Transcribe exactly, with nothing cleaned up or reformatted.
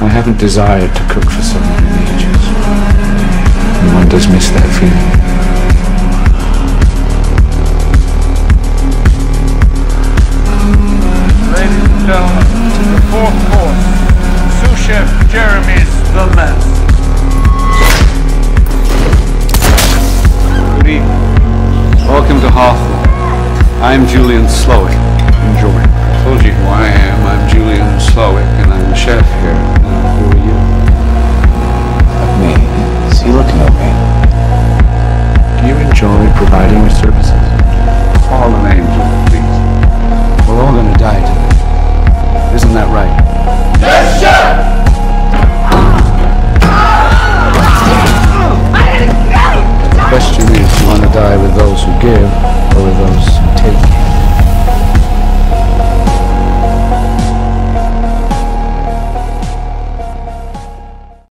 I haven't desired to cook for someone in ages, and one does miss that feeling. Ladies and gentlemen, the fourth course, sous chef Jeremy's The Mess. Good evening. Welcome to Hartford. I'm Julian Slowik. Enjoy. I told you who I am. I'm Julian Slowik, and I'm the chef here. Providing a service.